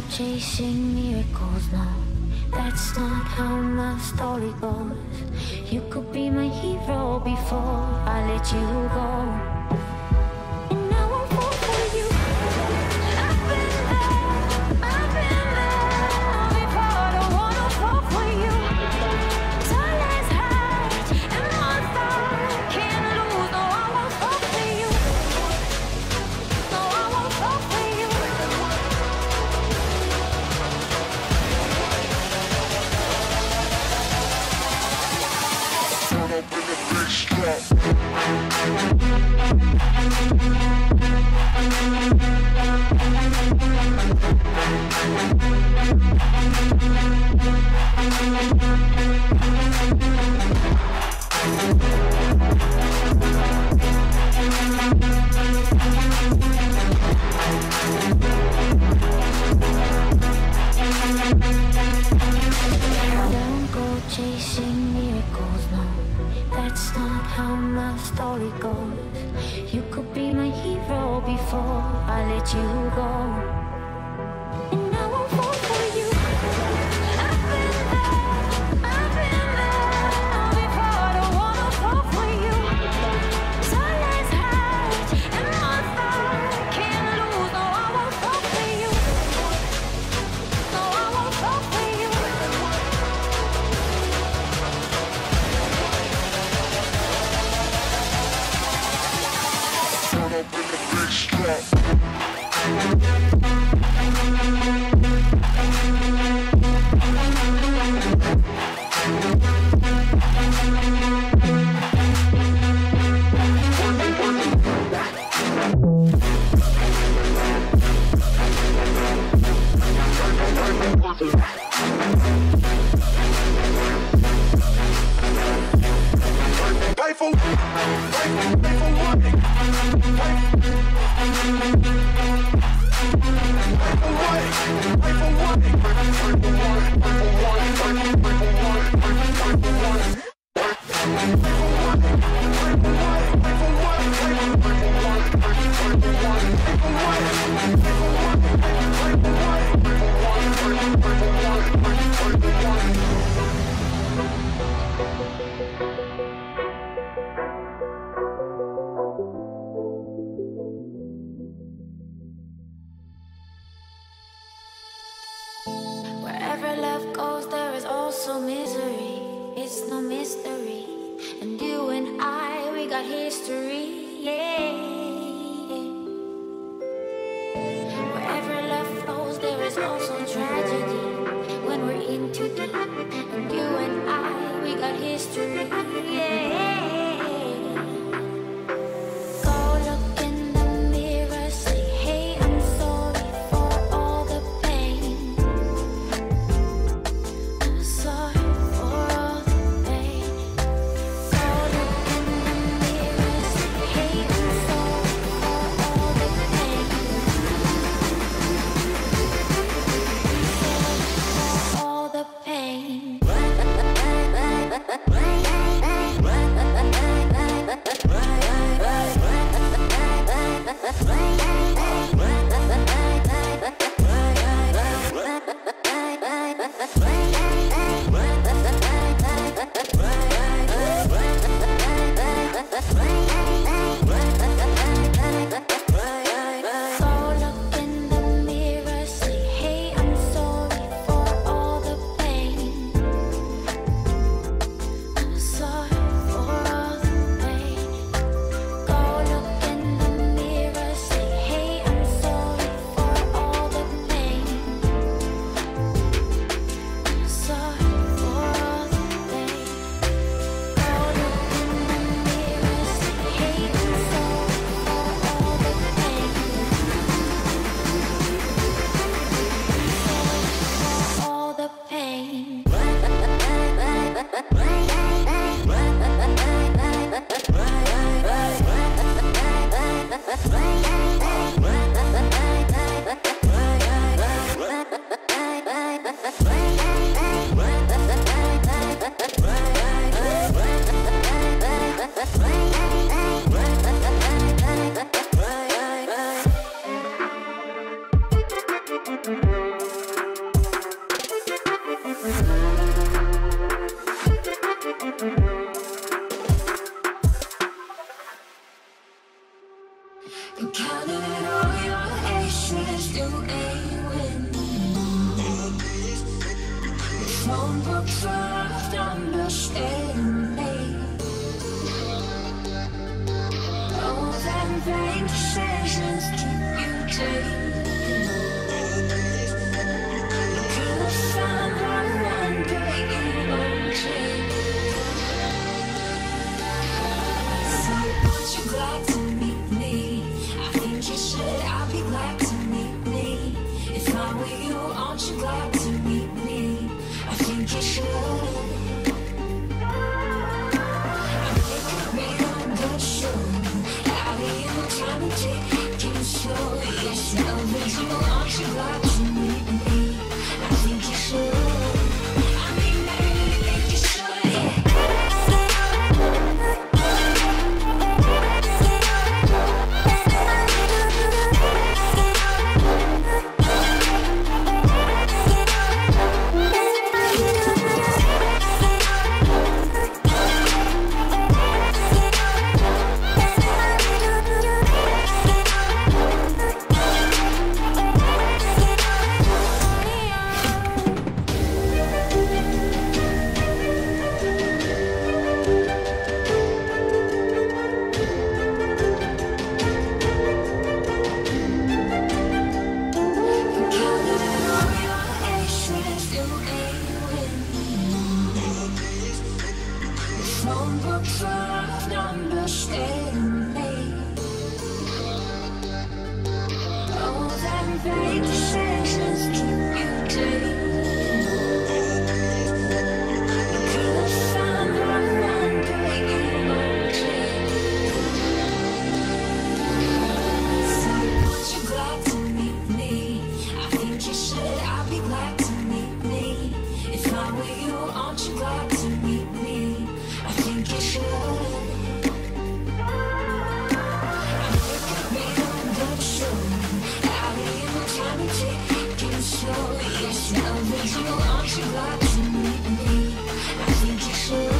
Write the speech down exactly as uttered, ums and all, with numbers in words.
not chasing miracles, no. That's not how my story goes. You could be my hero before I let you go. Chasing miracles, no. That's not how my story goes. You could be my hero before I let you go. So One book trying to understand me. All them vain decisions you take. Could have found one one day it won't change. So aren't you glad to meet me? I think you should. I'd be glad to meet me. If I were you, aren't you glad to meet me? I think you should. I think you'd be a good show. Out of you, trying to take you slow. Yes, no reason, aren't you glad to meet me? I think you should. I mean, I really think you should. Yes, no reason, aren't you glad to meet me? I think you should.